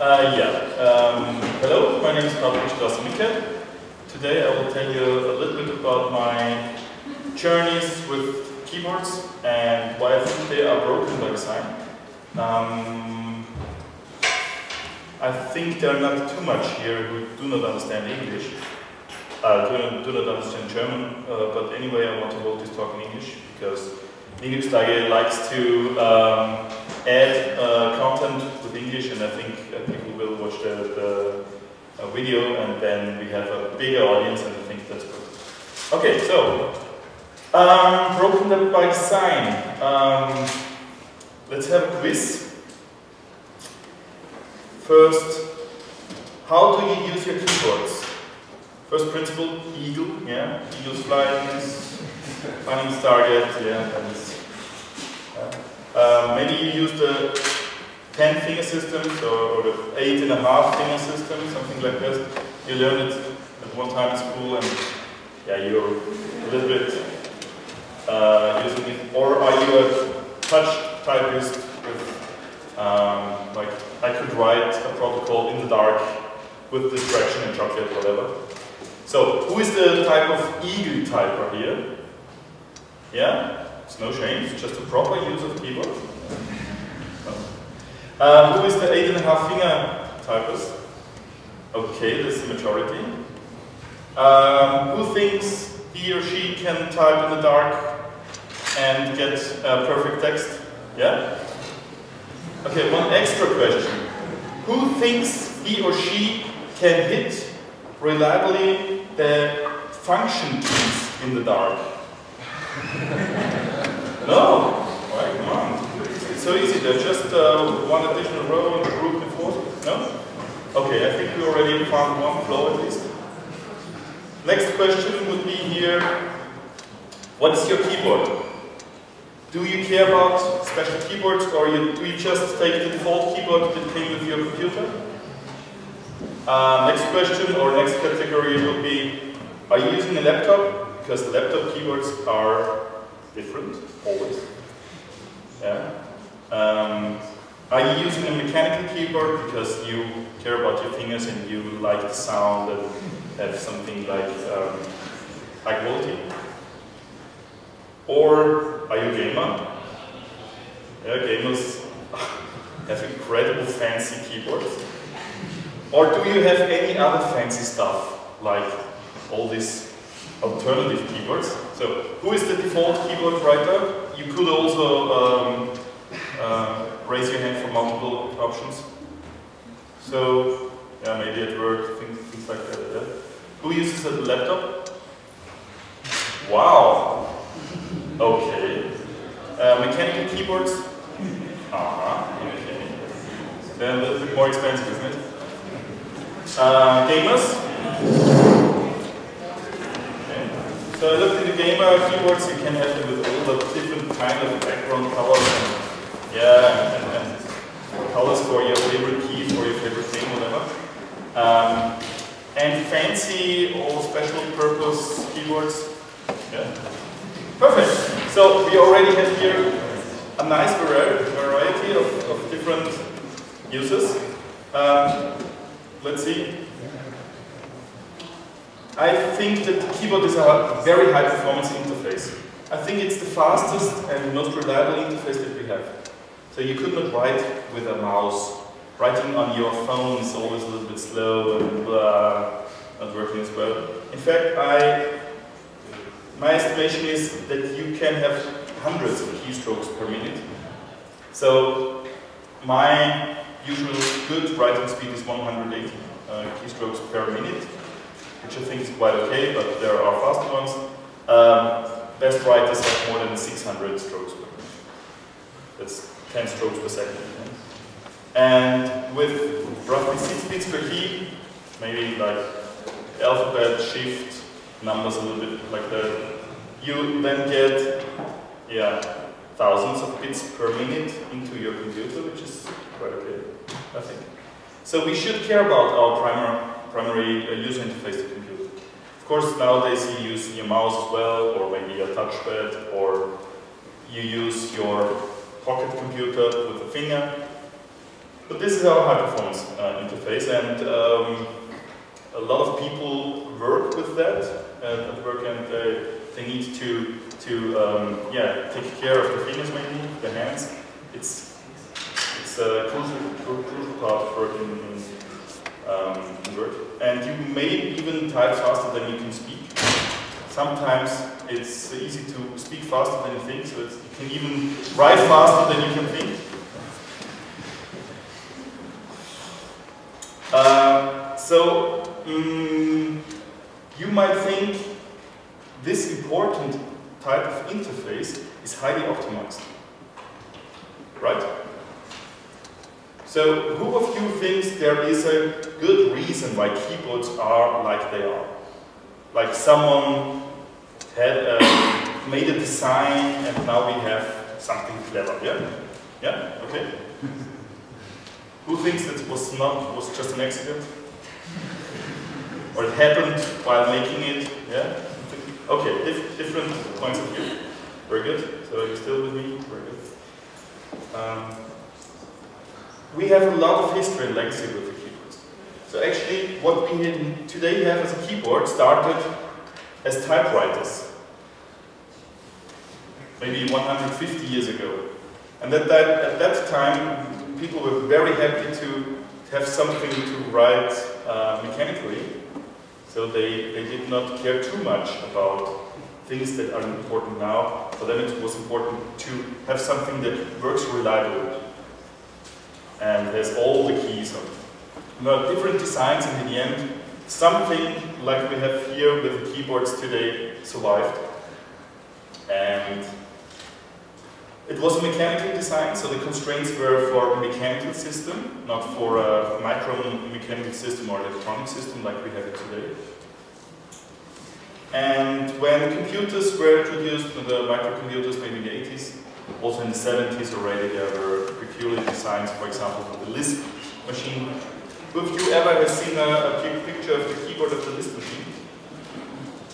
Hello, my name is Patrick Strasser-Mikhail. Today I will tell you a little bit about my journeys with keyboards and why I think they are broken by design. I think there are not too much here who do not understand English, do not understand German, but anyway I want to hold this talk in English because Linuxtagen likes to add content with English, and I think people will watch the video and then we have a bigger audience, and I think that's good. Okay, so broken by design. Let's have a quiz. First, how do you use your keyboards? First principle, eagle, yeah, eagles flying, finding its target, yeah, that is. Maybe you use the 10 finger system or the 8.5 finger system, something like this. You learned it at one time in school, and yeah, you're a little bit using it. Or are you a touch typist with like, I could write a protocol in the dark with distraction and chocolate, whatever. So, who is the type of eagle typer here? Yeah, it's no shame, it's just a proper use of keyboard. Who is the 8.5 finger typers? Okay, that's the majority. Who thinks he or she can type in the dark and get perfect text? Yeah? Okay, one extra question. Who thinks he or she can hit reliably the function keys in the dark? No? Why, come on. It's so easy. There's just one additional row in the group before. No? Okay, I think we already found one flow at least. Next question would be here. What is your keyboard? Do you care about special keyboards, or do you just take the default keyboard that came with your computer? Next question or next category would be, are you using a laptop? Because laptop keyboards are different, always. Yeah. Are you using a mechanical keyboard because you care about your fingers and you like the sound and have something like high quality? Or are you a gamer? Yeah, gamers have incredible fancy keyboards. Or do you have any other fancy stuff, like all these alternative keyboards? So, who is the default keyboard writer? You could also raise your hand for multiple options. So, yeah, maybe at work, things like that. Yeah. Who uses a laptop? Wow! Okay. Mechanical keyboards? Okay. They're a little bit more expensive, isn't it? Gamers? Okay. So I looked into gamer keyboards. You can have them with all the different kind of background colors and, yeah, and colors for your favorite key, for your favorite thing, whatever. And fancy or special purpose keyboards? Yeah. Perfect. So we already have here a nice variety of different uses. Let's see. I think that the keyboard is a very high performance interface. I think it's the fastest and most reliable interface that we have. So you could not write with a mouse. Writing on your phone is always a little bit slow and not working as well. In fact, my estimation is that you can have hundreds of keystrokes per minute. So my usual good writing speed is 180 keystrokes per minute, which I think is quite okay, but there are faster ones. Best writers have more than 600 strokes per minute. That's 10 strokes per second. And with roughly 6 bits per key, maybe like alphabet, shift, numbers a little bit like that, you then get, yeah, thousands of bits per minute into your computer, which is quite okay, I think. So we should care about our primary user interface to computer. Of course, nowadays you use your mouse as well, or maybe a touchpad, or you use your pocket computer with a finger. But this is our high-performance interface, and a lot of people work with that at the work, and they need to take care of the fingers mainly, the hands. It's a crucial part for in work. And you may even type faster than you can speak. Sometimes it's easy to speak faster than you think, so you can even write faster than you can think. You might think this important type of interface is highly optimized, right? So who of you thinks there is a good reason why keyboards are like they are? Like someone had made a design and now we have something clever, yeah? Yeah, okay. Who thinks that was just an accident? Or it happened while making it? Yeah? Okay, different points of view. Very good. So are you still with me? Very good. We have a lot of history and legacy with the keyboards. So actually, what we today have as a keyboard started as typewriters. Maybe 150 years ago. And at that time, people were very happy to have something to write mechanically, so they did not care too much about things that are important now. For them it was important to have something that works reliably and has all the keys on it. There are different designs, and in the end, something like we have here with the keyboards today survived. And it was a mechanical design, so the constraints were for a mechanical system, not for a micro-mechanical system or electronic system like we have it today. And when computers were introduced, the microcomputers maybe in the 80s, also in the 70s already, there were peculiar designs, for example, for the Lisp machine. Who of you ever have seen a picture of the keyboard of the Lisp machine?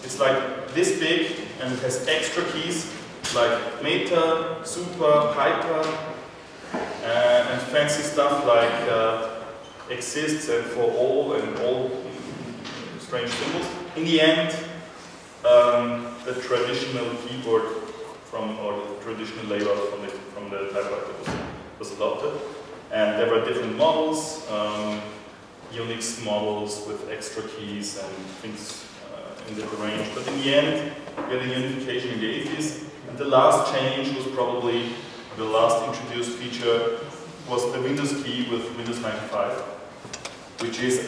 It's like this big, and it has extra keys, like meta, super, hyper, and fancy stuff like exists and for all and all strange symbols. In the end, the traditional keyboard or the traditional layout from the typewriter was adopted, and there were different models, Unix models with extra keys and things in the range. But in the end, we had a unification in the 80s. And the last change was probably, the last introduced feature was the Windows key with Windows 95, which is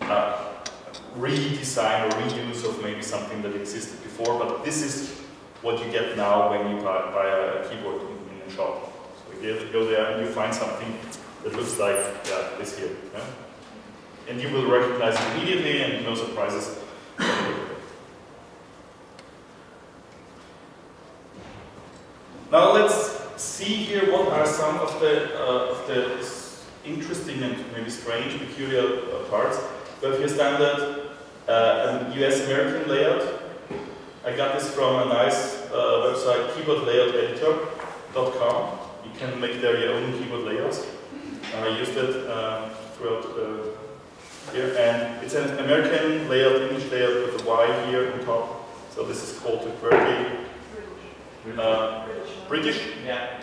a redesign or reuse of maybe something that existed before, but this is what you get now when you buy a keyboard in a shop. So you go there and you find something that looks like this here. Yeah? And you will recognize it immediately, and no surprises. Now let's see here what are some of the interesting and maybe strange, peculiar parts. We have here standard and US American layout. I got this from a nice website, keyboardlayouteritor.com. You can make there your own keyboard layouts. I used it throughout here. And it's an American layout, English layout with a Y here on top. So this is called the QWERTY. British? Yeah.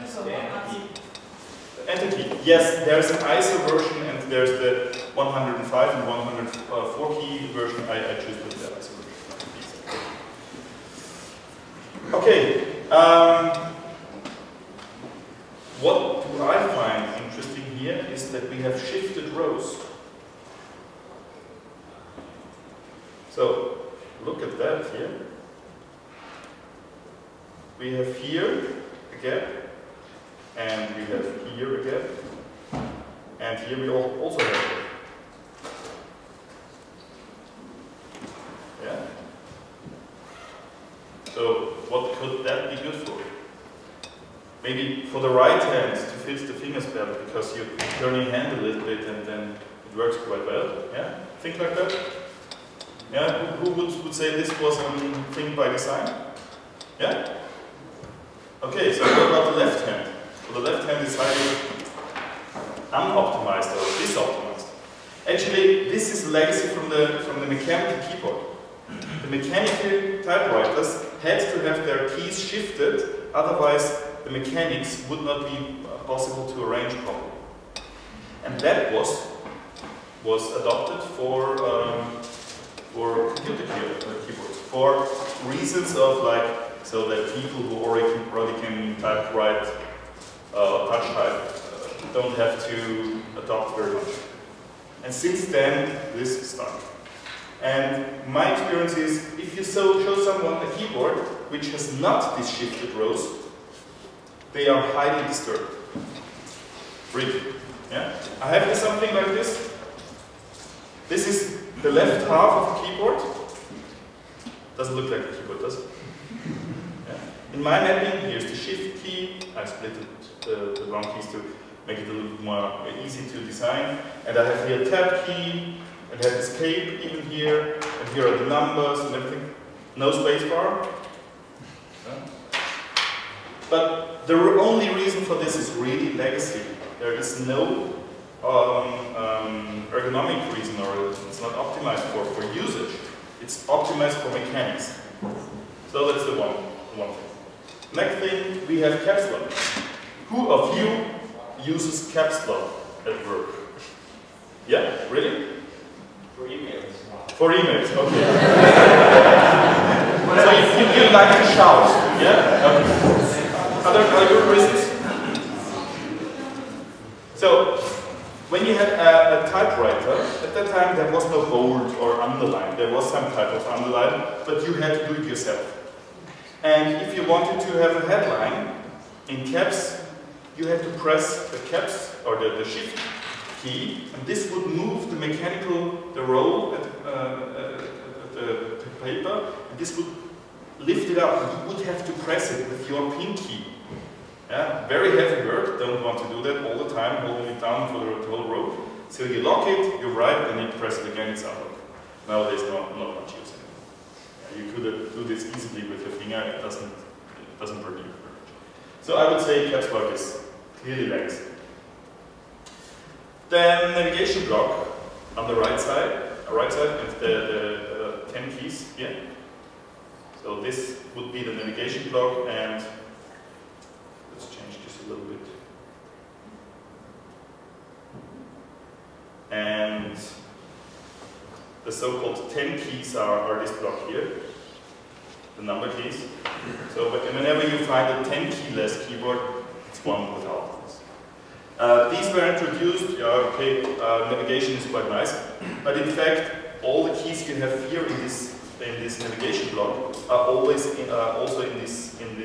Enter key. Yes, there's an ISO version and there's the 105 and 104 key version. I choose the ISO version. Okay. What do I find interesting here is that we have shifted rows. So, look at that here. We have here a gap, and we have here a gap, and here we also have a gap. Yeah? So, what could that be good for? Maybe for the right hand to fit the fingers better, because you turn your hand a little bit and then it works quite well. Yeah? Think like that? Yeah? Who would say this was a thing by design? Yeah? Okay, so what about the left hand? Well, the left hand is highly Actually, this is legacy from the mechanical keyboard. The mechanical typewriters had to have their keys shifted, otherwise the mechanics would not be possible to arrange properly. And that was adopted for computer keyboards, for reasons of like, so that people who already can type, write, touch type, don't have to adopt very much. And since then, this started. And my experience is, if you show someone a keyboard which has not these shifted rows, they are highly disturbed. Really. Yeah? I have something like this. This is the left half of the keyboard. Doesn't look like a keyboard, does it? Yeah. In my mapping, here's the shift key. I split the wrong keys to make it a little more easy to design. And I have here a tab key. And have escape even here, and here are the numbers and everything. No space bar. Yeah. But the only reason for this is really legacy. There is no ergonomic reason, or it's not optimized for usage. It's optimized for mechanics. So that's the one thing. Next thing, we have caps lock. Who of you uses caps lock at work? Yeah, really? For emails. For emails, okay. So you like to shout, yeah? Okay. Other reasons? So, when you had a typewriter, at that time there was no bold or underline. There was some type of underline, but you had to do it yourself. And if you wanted to have a headline in caps, you had to press the caps or the shift key, and this would move the row at the paper, and this would lift it up, and you would have to press it with your pinky. Yeah? Very heavy work, don't want to do that all the time, holding it down for the whole row. So you lock it, you write, and you press it again, it's unlocked. Nowadays, not much use anymore. Yeah, you could do this easily with your finger, it doesn't burn you very much. So I would say caps lock is clearly legacy. Then navigation block on the right side, and the 10 keys here. So this would be the navigation block, and let's change this a little bit. And the so-called 10 keys are this block here, the number keys. So whenever you find a 10 keyless keyboard, it's one without. These were introduced, navigation is quite nice, but in fact all the keys you have here in this navigation block are always also in this 10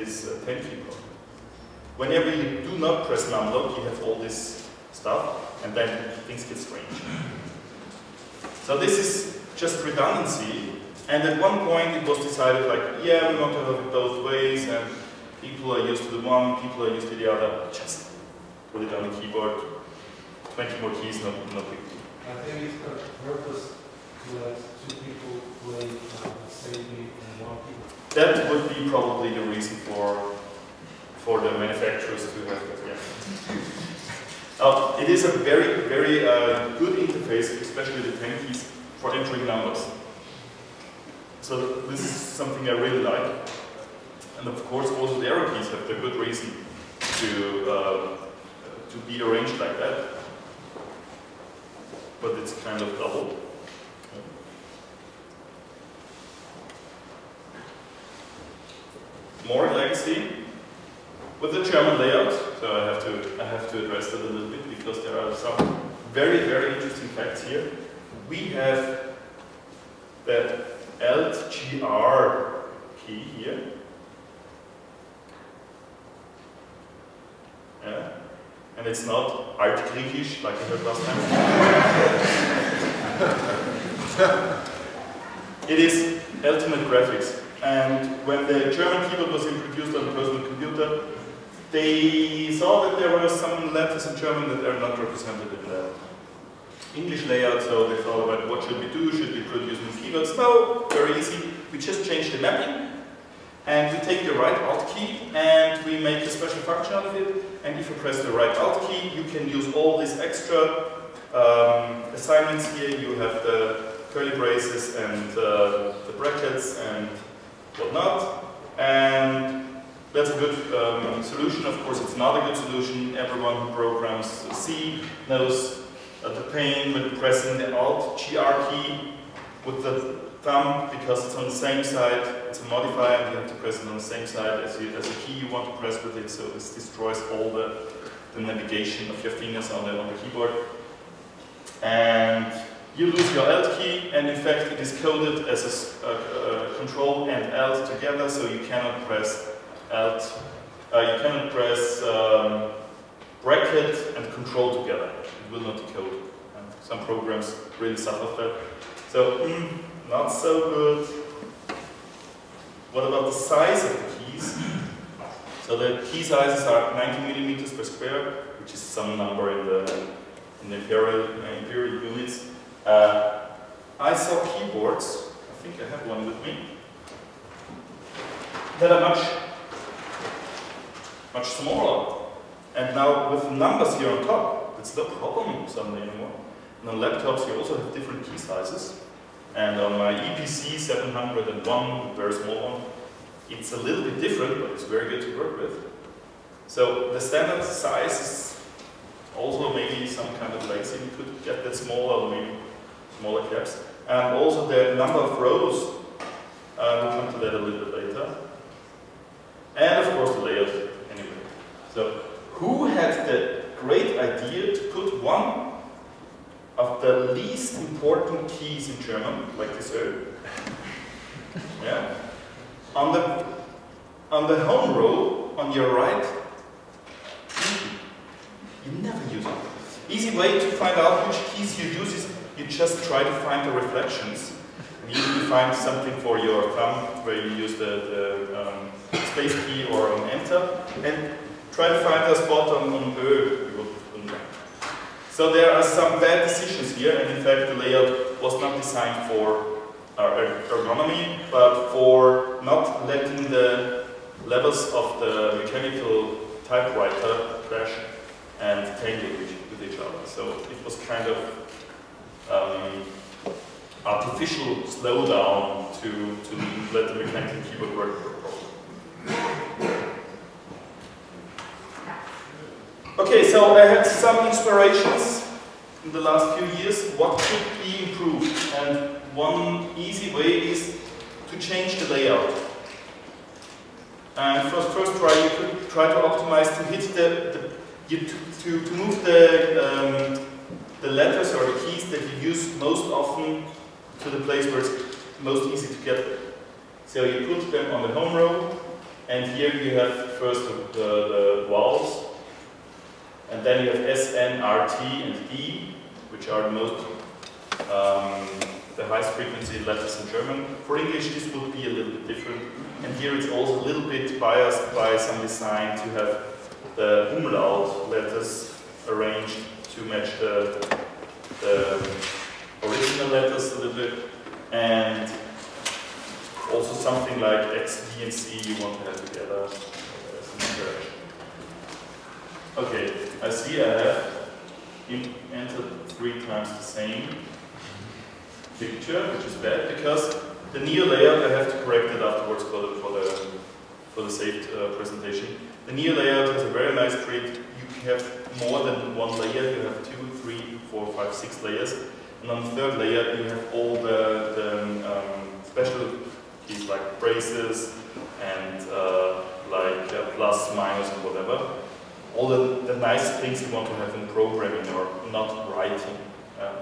key block. Whenever you do not press num block, you have all this stuff, and then things get strange. So this is just redundancy, and at one point it was decided like, yeah, we want to have it both ways, and people are used to the one, people are used to the other. Just put it on the keyboard, 20 more keys, no big deal. I think it's the purpose to let two people play safely in one keyboard. That would be probably the reason for the manufacturers to have it. Yeah. It is a very, very good interface, especially the 10 keys, for entering numbers. So this is something I really like. And of course also the arrow keys have the good reason to be arranged like that, but it's kind of double. More legacy with the German layout. So I have to address that a little bit, because there are some very, very interesting facts here. We have that Alt-GR key here. Yeah. And it's not Alt-Griechish, like I heard last time. It is Ultimate Graphics. And when the German keyboard was introduced on a personal computer, they saw that there were some letters in German that are not represented in the English layout, so they thought about what should we do, should we produce new keywords? No, very easy. We just change the mapping, and we take the right Alt key, and we make a special function out of it. And if you press the right Alt key, you can use all these extra assignments here. You have the curly braces and the brackets and whatnot. And that's a good solution. Of course, it's not a good solution. Everyone who programs C knows the pain with pressing the Alt-GR key with the thumb, because it's on the same side, it's a modifier, and you have to press it on the same side as the key you want to press with it, so this destroys all the navigation of your fingers on the keyboard. And you lose your Alt key, and in fact it is coded as a Control and Alt together, so you cannot press Alt, you cannot press bracket and Control together. It will not decode. And some programs really suffer that. So, not so good. What about the size of the keys? So the key sizes are 90 millimeters per square, which is some number in the imperial units. I saw keyboards, I think I have one with me, that are much smaller. And now with numbers here on top, it's no problem suddenly anymore. And on laptops you also have different key sizes. And on my EPC 701, very small one, it's a little bit different, but it's very good to work with. So the standard size is also maybe some kind of lazy. You could get that smaller, maybe smaller caps. And also the number of rows, we'll come to that a little bit later. And of course the layout, anyway. So who had the great idea to put one of the least important keys in German, like this O, yeah, on the home row, on your right? You never use it. Easy way to find out which keys you use is you just try to find the reflections. And you usually find something for your thumb where you use the space key or an enter, and try to find a spot on Ö. So there are some bad decisions here, and in fact the layout was not designed for ergonomy, but for not letting the levels of the mechanical typewriter crash and tangle with each other. So it was kind of artificial slowdown to let the mechanical keyboard work properly. Okay, so I had some inspirations in the last few years what could be improved, and one easy way is to change the layout. And for the first try, you could try to optimize to hit to move the letters or the keys that you use most often to the place where it's most easy to get them. So you put them on the home row, and here you have first the vowels. And then you have S, N, R, T, and D, which are the highest frequency letters in German. For English, this would be a little bit different. And here it's also a little bit biased by some design to have the umlaut letters arranged to match the original letters a little bit. And also something like X, D, and C you want to have together as an interaction. Okay, I see I have entered 3 times the same picture, which is bad because the Neo layout, I have to correct it afterwards for the saved presentation. The Neo layout has a very nice grid. You have more than one layer. You have 2, 3, 4, 5, 6 layers, and on the third layer you have all the special keys like braces and like plus, minus, and whatever. All the nice things you want to have in programming or not writing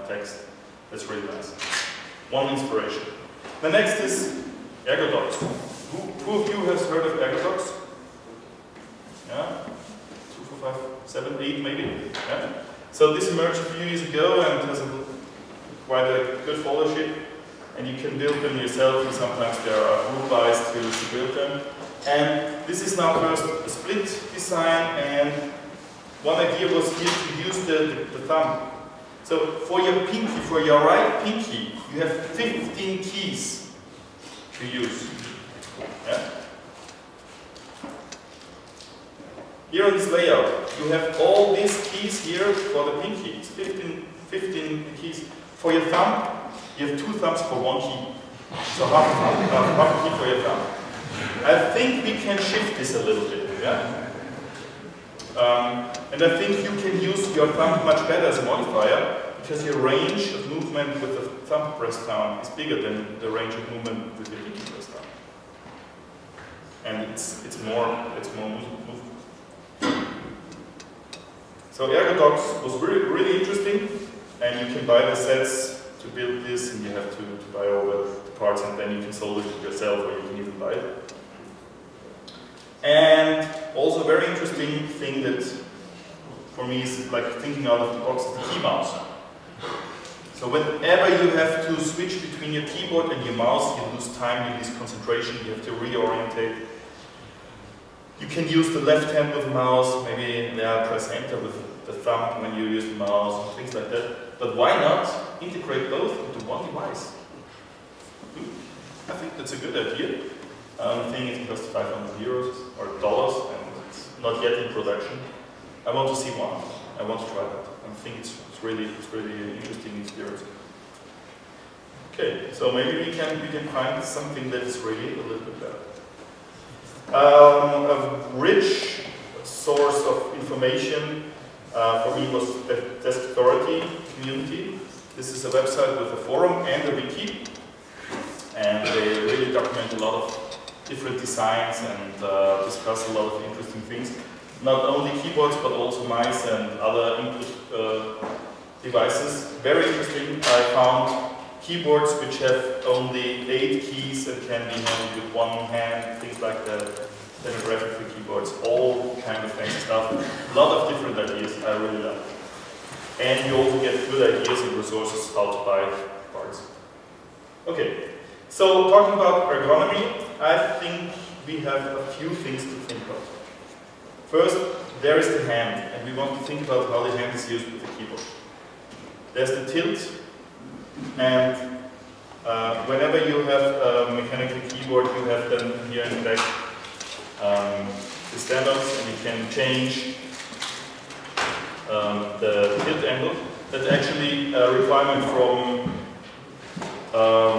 text. That's really nice. One inspiration. The next is Ergodox. Who of you has heard of Ergodox? Yeah? 2, 4, 5, 7, 8 maybe. Yeah? So this emerged a few years ago and has quite a good followership. And you can build them yourself, and sometimes there are group buys to build them. And this is now first a split design, and one idea was here to use the thumb. So for your pinky, for your right pinky, you have 15 keys to use. Yeah? Here in this layout, you have all these keys here for the pinky. It's 15 15 keys for your thumb. You have two thumbs for one key. So half a key for your thumb. I think we can shift this a little bit. Yeah? And I think you can use your thumb much better as a modifier, because your range of movement with the thumb pressed down is bigger than the range of movement with your pinky pressed down. And it's more movement. So Ergodox was really interesting, and you can buy the sets to build this, and you have to buy all the parts, and then you can solve it yourself, or you can even buy it. And also a very interesting thing that for me is like thinking out of the box is the key mouse. So whenever you have to switch between your keyboard and your mouse, you lose time, you lose concentration, you have to reorientate. You can use the left hand with the mouse, maybe press enter with the thumb when you use the mouse, things like that. But why not integrate both into one device? I think that's a good idea. I think it costs 500 euros or dollars, and it's not yet in production. I want to see one. I want to try that. I think it's really an interesting experience. Okay, so maybe we can find something that is really a little bit better. A rich source of information for me was the Desk Authority community. This is a website with a forum and a wiki, and they really document a lot of different designs and discuss a lot of interesting things. Not only keyboards, but also mice and other input devices. Very interesting. I found keyboards which have only 8 keys and can be handled with one hand, things like that. Demographic for keyboards, all kind of fancy stuff. A lot of different ideas. I really like it. And you also get good ideas and resources how to buy parts. Okay, so talking about ergonomy, I think we have a few things to think about. First, there is the hand, and we want to think about how the hand is used with the keyboard. There's the tilt. And whenever you have a mechanical keyboard, you have them here in the back, the stand-ups, and you can change the tilt angle. That's actually a requirement from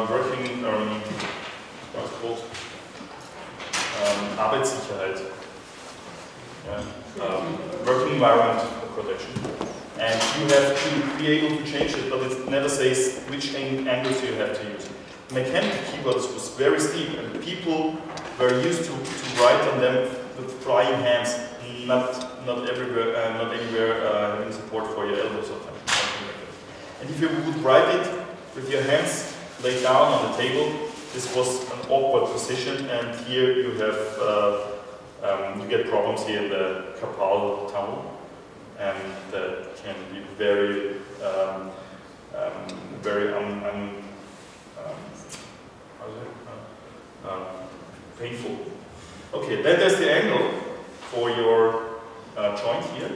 working, what's it called? Arbeitssicherheit. Yeah. Working environment protection. And you have to be able to change it, but it never says which angles you have to use. Mechanical keyboards was very steep, and people were used to write on them with flying hands, not anywhere having support for your elbows or something like that. And if you would write it with your hands laid down on the table, this was an awkward position, and here you have you get problems here in the carpal tunnel. And that can be very painful. Okay, then there's the angle for your joint here.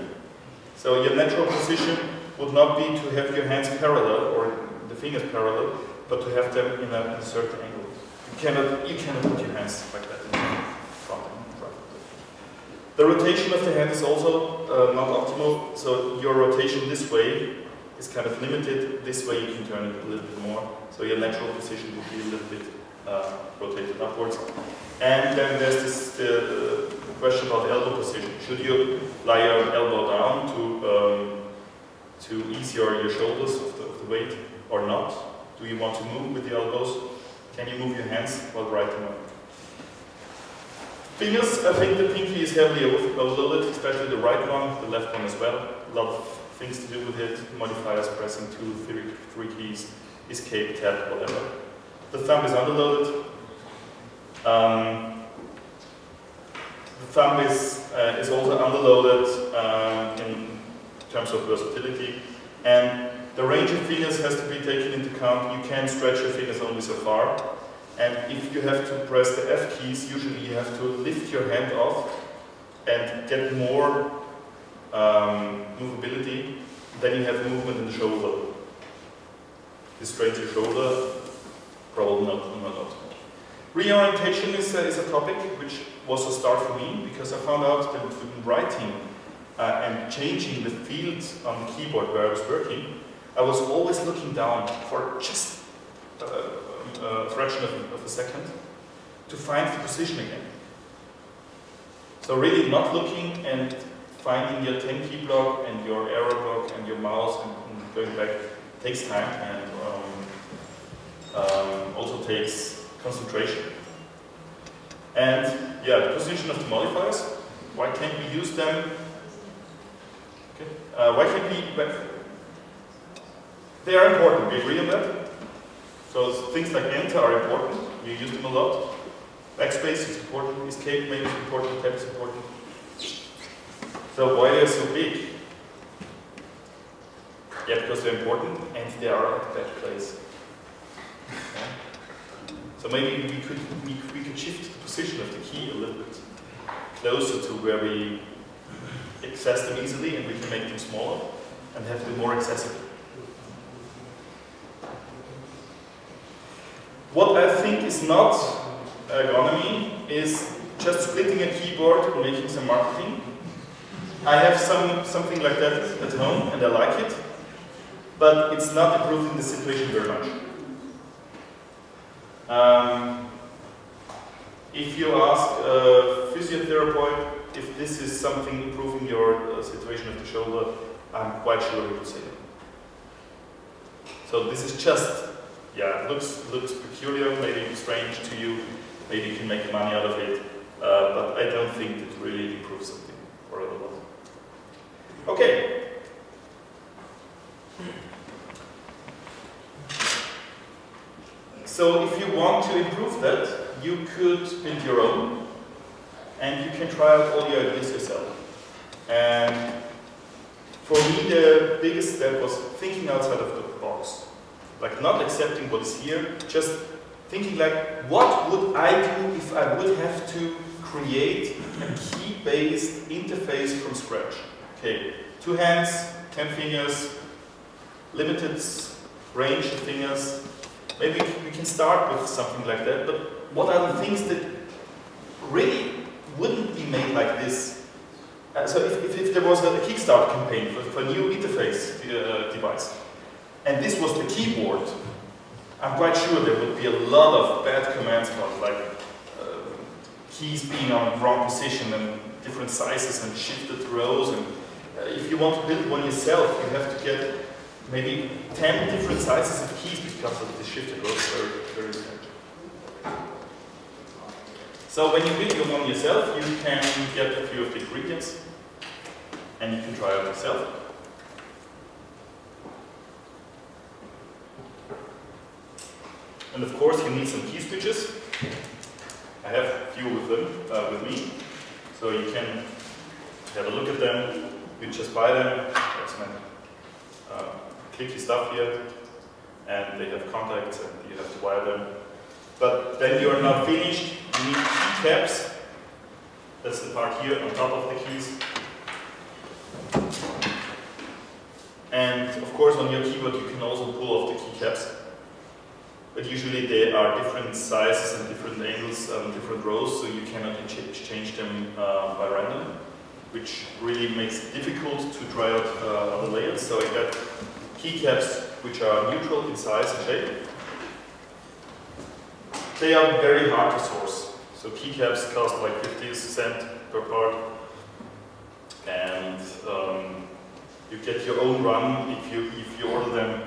So your natural position would not be to have your hands parallel or the fingers parallel, but to have them in a certain angle. You cannot put your hands like that in front. The rotation of the hand is also not optimal, so your rotation this way is kind of limited. This way you can turn it a little bit more, so your natural position would be a little bit rotated upwards. And then there's this question about the elbow position. Should you lie your elbow down to ease your shoulders of the weight or not? Do you want to move with the elbows? Can you move your hands while writing on it? Fingers, I think the pinky is heavily overloaded, especially the right one, the left one as well. A lot of things to do with it, modifiers, pressing 2, 3 keys, escape, tab, whatever. The thumb is underloaded. The thumb is also underloaded in terms of versatility. And the range of fingers has to be taken into account. You can stretch your fingers only so far. And if you have to press the F keys, usually you have to lift your hand off and get more movability. Then you have movement in the shoulder. This strains your shoulder, probably not optimal. Reorientation is a topic which was a start for me, because I found out that writing and changing the field on the keyboard where I was working I was always looking down for just a fraction of a second to find the position again. So really not looking and finding your 10 key block and your arrow block and your mouse and going back takes time and also takes concentration. And yeah, the position of the modifiers, why can't we use them? Okay. Why can't we? They are important, we agree on that. So things like enter are important, we use them a lot. Backspace is important, escape maybe is important, tab is important. So why they are so big? Yeah, because they're important and they are at that place. Yeah. So maybe we could shift the position of the key a little bit closer to where we access them easily, and we can make them smaller and have them more accessible. What I think is not ergonomy is just splitting a keyboard and making some marketing. I have something like that at home and I like it, but it's not improving the situation very much. If you ask a physiotherapist if this is something improving your situation of the shoulder, I'm quite sure he would say that. So this is just, yeah, it looks peculiar, maybe strange to you, maybe you can make money out of it, but I don't think it really improves something or otherwise. Okay. So if you want to improve that, you could build your own, and you can try out all your ideas yourself. And for me, the biggest step was thinking outside of the box. Like not accepting what is here, just thinking like, what would I do if I would have to create a key-based interface from scratch? Okay, 2 hands, 10 fingers, limited range of fingers. Maybe we can start with something like that, but what are the things that really wouldn't be made like this? So if there was a Kickstarter campaign for a new interface device, and this was the keyboard, I'm quite sure there would be a lot of bad comments about like keys being on wrong position and different sizes and shifted rows and. If you want to build one yourself, you have to get maybe 10 different sizes of keys because of the shifted rows. Very strange. So when you build your one yourself, you can get a few of the ingredients and you can try it yourself. And of course, you need some key switches. I have a few of them with me, so you can have a look at them. You just buy them, there's many clicky stuff here, and they have contacts and you have to wire them. But then you are not finished, you need key caps. That's the part here on top of the keys. And of course on your keyboard you can also pull off the key caps. But usually they are different sizes and different angles, different rows, so you cannot exchange them by random, which really makes it difficult to try out other layers. So I got keycaps which are neutral in size and shape. They are very hard to source. So keycaps cost like 50¢ per part. And you get your own run if you order them,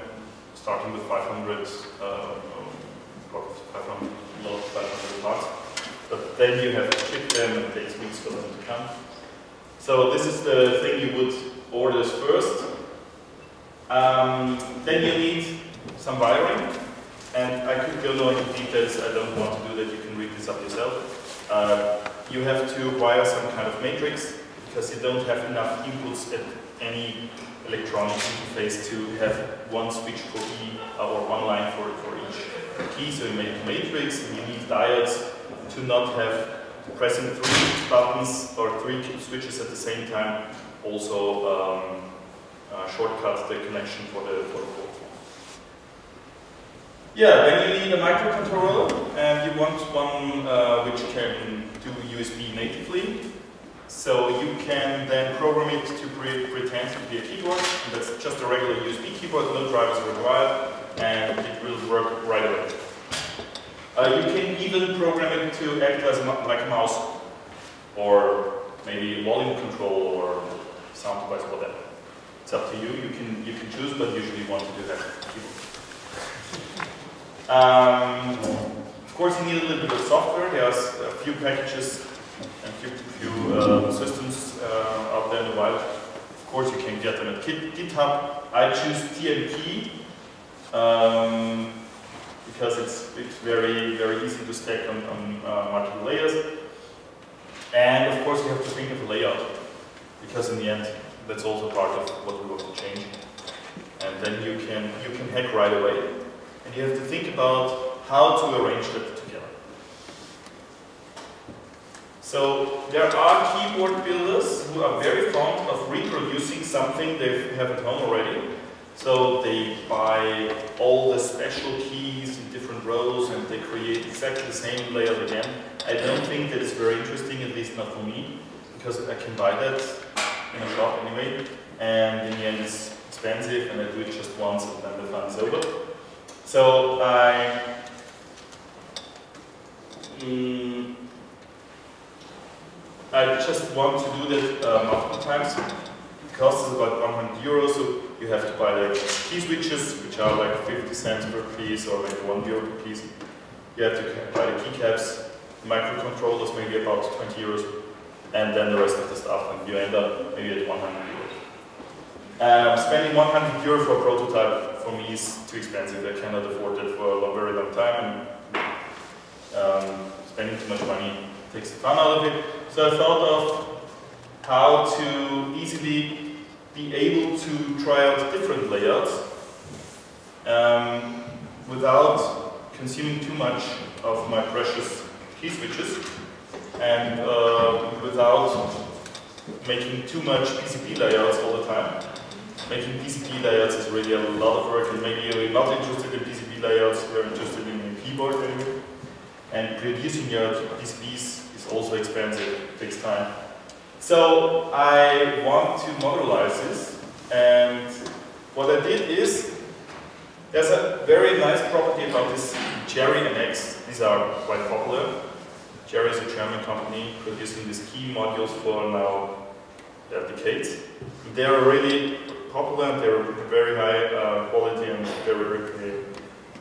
starting with 500, block of 500, lot of 500 parts. But then you have to ship them and takes weeks for them to come. So this is the thing you would order first. Then you need some wiring, and I could go into details, I don't want to do that, you can read this up yourself. You have to wire some kind of matrix, because you don't have enough inputs at any electronic interface to have one switch for each, or one line for each key, so you make a matrix, and you need diodes to not have pressing 3 buttons or 3 switches at the same time also shortcuts the connection for the board. Yeah, then you need a microcontroller, and you want one which can do USB natively. So you can then program it to pretend to be a keyboard. That's just a regular USB keyboard, no drivers required, and it will work right away. You can even program it to act as like a mouse, or maybe volume control, or sound device, whatever. It's up to you. You can choose, but usually you want to do that with keyboard. Of course, you need a little bit of software. There's a few packages and few systems out there in the wild. Of course, you can get them at GitHub. I choose TMK because it's very easy to stack on multiple layers. And of course, you have to think of a layout, because in the end, that's also part of what we want to change. And then you can hack right away, and you have to think about how to arrange that together. So there are keyboard builders who are very fond of reproducing something they have at home already. So they buy all the special keys in different rows and they create exactly the same layout again. I don't think that is very interesting, at least not for me, because I can buy that in a shop anyway, and in the end it's expensive and I do it just once and then the fun is over. So I just want to do that multiple times. It costs about 100 euros, so you have to buy the key switches, which are like 50 cents per piece or like 1 euro per piece. You have to buy the keycaps, microcontrollers, maybe about 20 euros, and then the rest of the stuff, and you end up maybe at 100 euros. Spending 100 euro for a prototype for me is too expensive. I cannot afford it for a very long time, and spending too much money takes the fun out of it. So I thought of how to easily be able to try out different layouts without consuming too much of my precious key switches, and without making too much PCB layouts all the time. Making PCB layouts is really a lot of work, and maybe you're not interested in PCB layouts, you're interested in your keyboard anyway. And producing your PCBs is also expensive, it takes time. So I want to modularize this, and what I did is, there's a very nice property about this Cherry MX. These are quite popular. Cherry is a German company producing these key modules for now decades. They are really popular and they are very high quality and very, very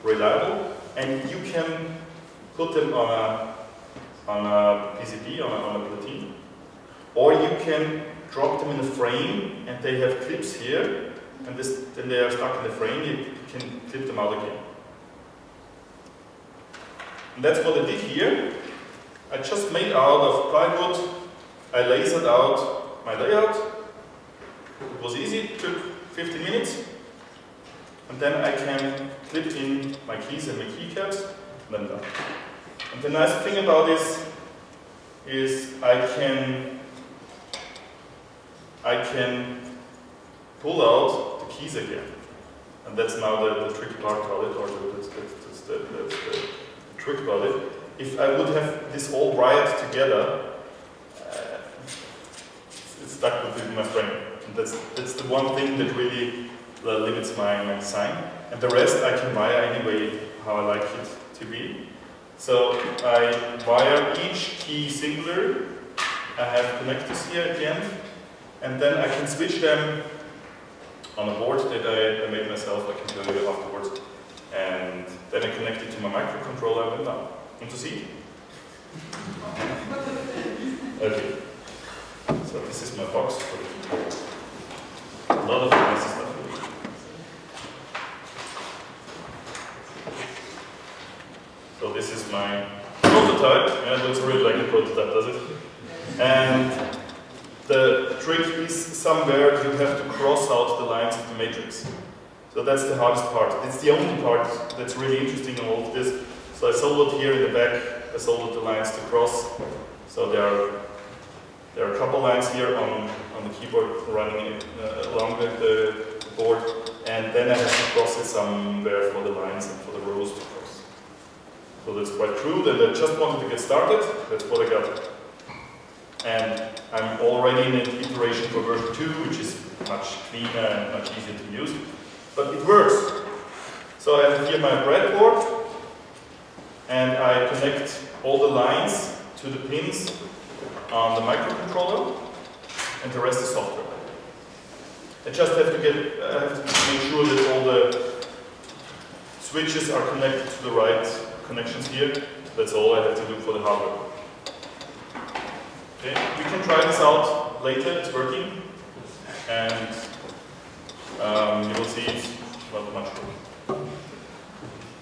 reliable. And you can put them on a PCB, on a platine, or you can drop them in a frame and they have clips here, and then they are stuck in the frame. You can clip them out again. And that's what I did here. I just made out of plywood, I lasered out my layout. It was easy, it took 15 minutes. And then I can clip in my keys and my keycaps, and I'm done. And the nice thing about this is I can pull out the keys again. And that's now the tricky part about it, or that's the trick about it. If I would have this all wired together, it's stuck within my frame. And that's the one thing that really limits my design. And the rest I can wire anyway how I like it to be. So I wire each key singular. I have connectors here at the end. And then I can switch them on a board that I made myself. I can tell you afterwards. And then I connect it to my microcontroller and done. Want to see? Okay. So this is my box for the a lot of nice stuff. So this is my prototype. Yeah, it looks really like a prototype, does it? And the trick is somewhere you have to cross out the lines of the matrix. So that's the hardest part. It's the only part that's really interesting in all of this. So I soldered here in the back, I soldered the lines to cross. So there are a couple lines here on the keyboard running along the board, and then I have to cross it somewhere for the lines and for the rows to cross. So that's quite true, and I just wanted to get started, that's what I got. And I'm already in an iteration for version 2, which is much cleaner and much easier to use. But it works. So I have here my breadboard, and I connect all the lines to the pins on the microcontroller, and the rest is software. I just have to make sure that all the switches are connected to the right connections here. That's all I have to do for the hardware. Okay, we can try this out later. It's working, and you will see it's not much work.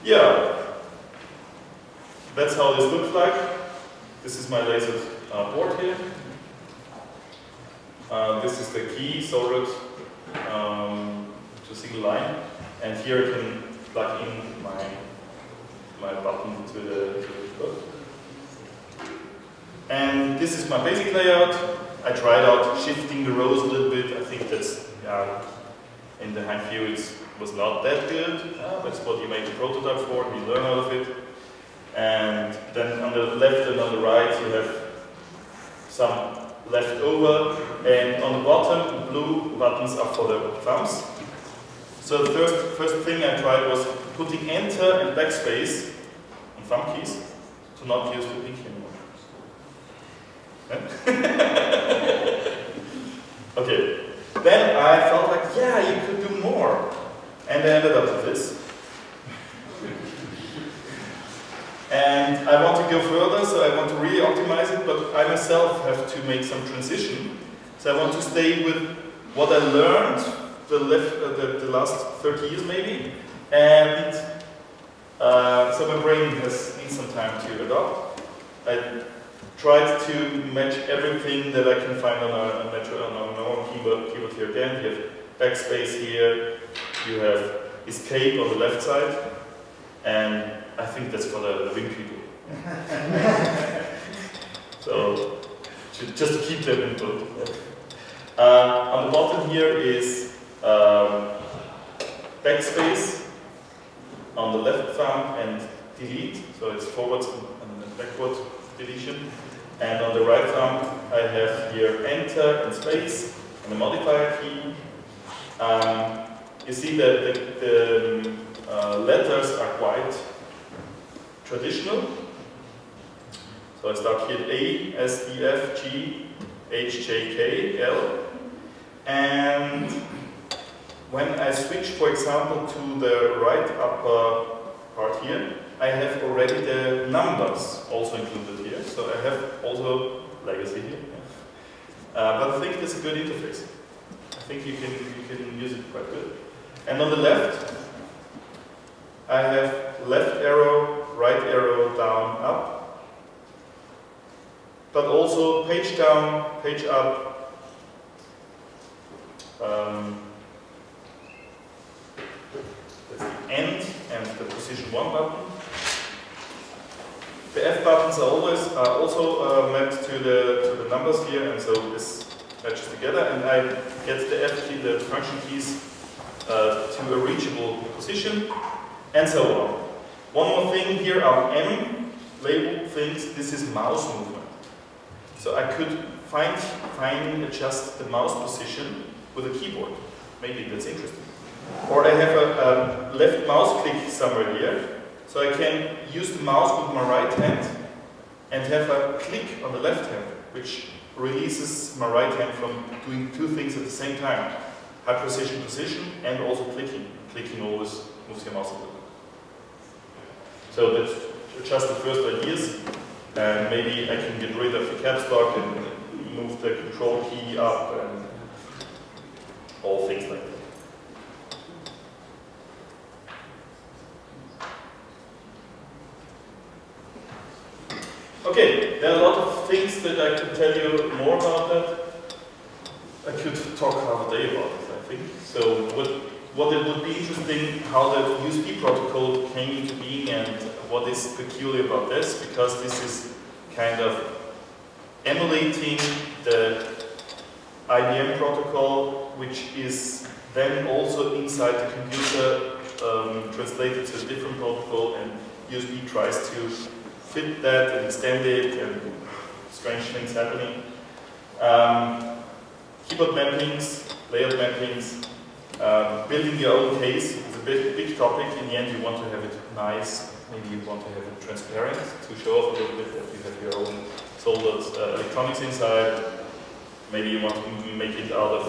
Yeah, that's how this looks like. This is my laser board here. This is the key soldered to single line, and here I can plug in my button to the code. And this is my basic layout. I tried out shifting the rows a little bit. I think that's, in the hand view it was not that good. That's what you make the prototype for, and you learn out of it. And then on the left and on the right you have some left over, and on the bottom the blue buttons are for the thumbs. So the first thing I tried was putting enter and backspace on thumb keys to not use the pink anymore. Okay, then I felt like, yeah, you could do more, and I ended up with this. And I want to go further, so I want to re-optimize it, but I myself have to make some transition. So I want to stay with what I learned the last 30 years maybe, and so my brain has needs some time to adopt. I tried to match everything that I can find on a normal keyboard here again. You have backspace here, you have escape on the left side, and I think that's for the wing people. So, just to keep them input. On the bottom here is backspace on the left thumb and delete. So it's forward and backward deletion. And on the right thumb I have here enter and space and the modifier key. You see that the letters are quite traditional. So I start here at A, S, E, F, G, H, J, K, L. And when I switch, for example, to the right upper part here, I have already the numbers also included here. So I have also legacy here. But I think it's a good interface. I think you can use it quite good. And on the left, I have left arrow, right arrow, down, up, but also page down, page up, that's the end and the position 1 button. The F buttons are also mapped to the numbers here, and so this matches together, and I get the F key, the function keys to a reachable position, and so on. One more thing here on M, label things, this is mouse movement. So I could finally adjust the mouse position with a keyboard. Maybe that's interesting. Or I have a left mouse click somewhere here. So I can use the mouse with my right hand and have a click on the left hand, which releases my right hand from doing two things at the same time. High precision position and also clicking. Clicking always moves your mouse a little. So that's just the first ideas, and maybe I can get rid of the caps lock and move the control key up and all things like that. Okay, there are a lot of things that I could tell you more about that. I could talk half a day about it, I think. So what it would be interesting, how the USB protocol came into being and what is peculiar about this, because this is kind of emulating the IBM protocol, which is then also inside the computer translated to a different protocol, and USB tries to fit that and extend it, and strange things happening. Keyboard mappings, layout mappings, building your own case is a big topic. In the end, you want to have it nice. Maybe you want to have it transparent to show off a little bit that you have your own soldered electronics inside. Maybe you want to make it out of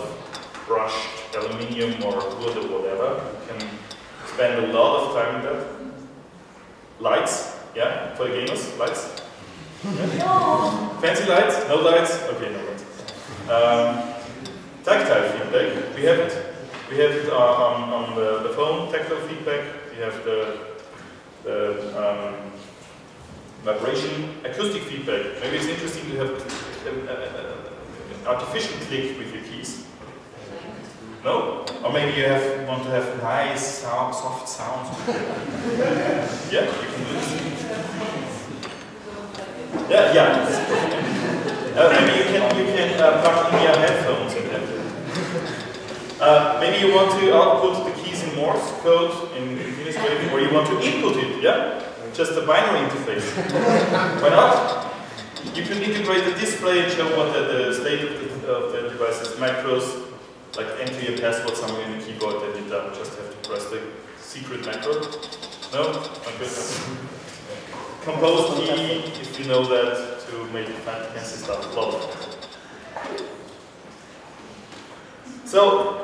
brushed aluminium or wood or whatever. You can spend a lot of time with that. Lights, yeah, for the gamers, lights. Yeah. Fancy lights? No lights? Okay, no lights. Tactile feedback, we have it. We have it on the phone, tactile feedback. We have the vibration, acoustic feedback. Maybe it's interesting to have an artificial click with your keys. No? Or maybe you want to have nice, soft sounds. Yeah, you can do this. Yeah, yeah. Maybe you can plug in your headphones and everything. Maybe you want to output the keys in Morse code, in Uniswave, or you want to input it, yeah? Just a binary interface. Why not? You can integrate the display and show what the state of the device is, macros, like enter your password somewhere in the keyboard, then you don't just have to press the secret macro. No? Okay. Compose key, if you know that, to make fancy stuff flow. So,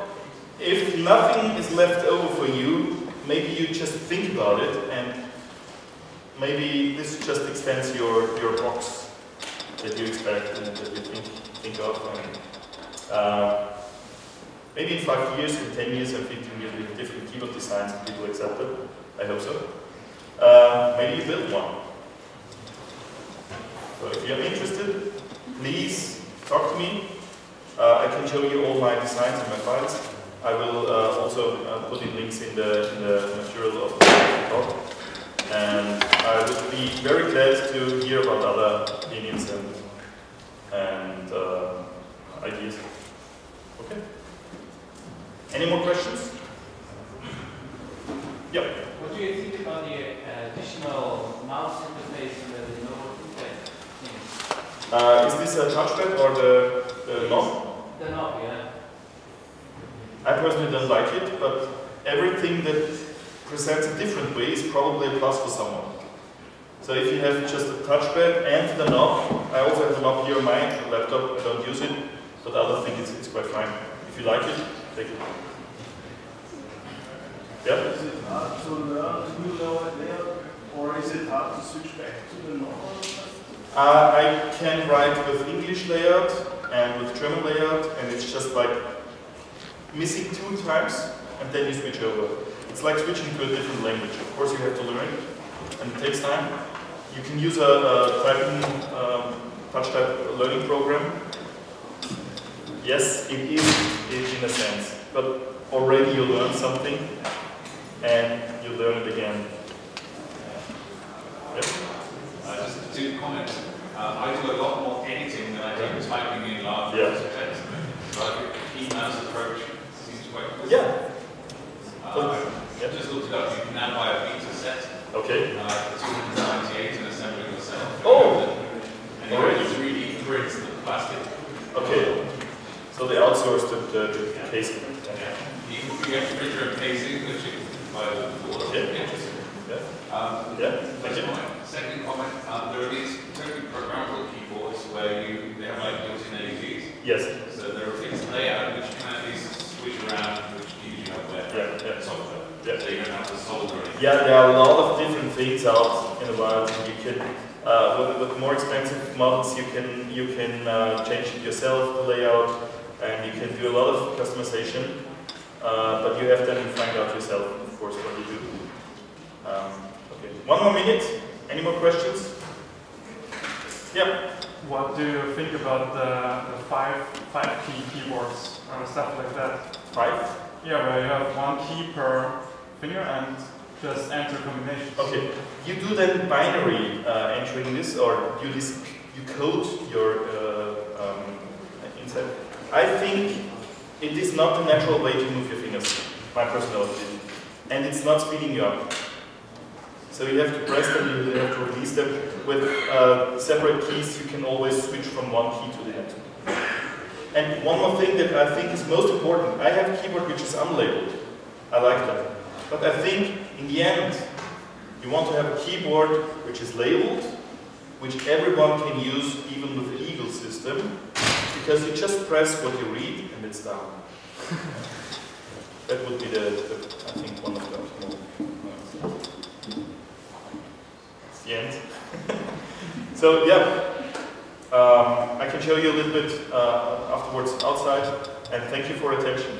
if nothing is left over for you, maybe you just think about it, and maybe this just extends your box that you expect and that you think of. And, maybe in 5 years, in 10 years, in 15 years, we have different keyboard designs and people accept it. I hope so. Maybe you build one. So if you're interested, please talk to me. I can show you all my designs and my files. I will also put in links in the material of the talk. And I would be very glad to hear about other opinions and ideas. Okay. Any more questions? Yep. What do you think about the additional mouse interface and the normal interface? Is this a touchpad or the knob? The knob, yeah. I personally don't like it, but everything that presents a different way is probably a plus for someone. So if you have just a touchpad and the knob, I also have the knob here on my laptop, I don't use it, but I don't think it's quite fine. If you like it, take it. Yep. Is it hard to learn the new layout, or is it hard to switch back to the normal? I can write with English layout and with German layout, and it's just like missing 2 times, and then you switch over. It's like switching to a different language. Of course, you have to learn it, and it takes time. You can use a typing, touch-type learning program. Yes, it is in a sense, but already you learn something and you learn it again. Yep. Just 2 comments. I do a lot more editing than I do typing in large text. So I think the key mouse approach seems to work. Yeah. I just looked it up. You can now buy a beta set. Okay. It's 298 and assembling yourself. Oh! And it really 3D prints the plastic. Okay. So they outsourced the casing. Yeah. You have to print your own casing, which you can buy the board. Yeah. That's my second comment. There are these totally programmable keyboards where they have like built-in LEDs. Yes. So there are fixed layout which can at least switch around, which gives you up there. Yeah. Software. Yeah. So you don't have to solder it. Yeah, there are a lot of different things out in the wild. You can with more expensive models you can change it yourself, the layout. And you can do a lot of customization, but you have to find out yourself, of course, what you do. Okay. 1 more minute. Any more questions? Yeah. What do you think about the 5-key keyboards or stuff like that? 5? Yeah, where you have 1 key per finger and just enter combinations. Okay. You do then binary entering this, or you code your inside. I think it is not the natural way to move your fingers, my personal opinion. And it's not speeding you up. So you have to press them, you have to release them. With separate keys, you can always switch from 1 key to the other. And one more thing that I think is most important, I have a keyboard which is unlabeled. I like that. But I think, in the end, you want to have a keyboard which is labeled, which everyone can use, even with the Eagle system, because you just press what you read and it's down. That would be I think, one of the It's the end. So, yeah. I can show you a little bit afterwards outside, and thank you for attention.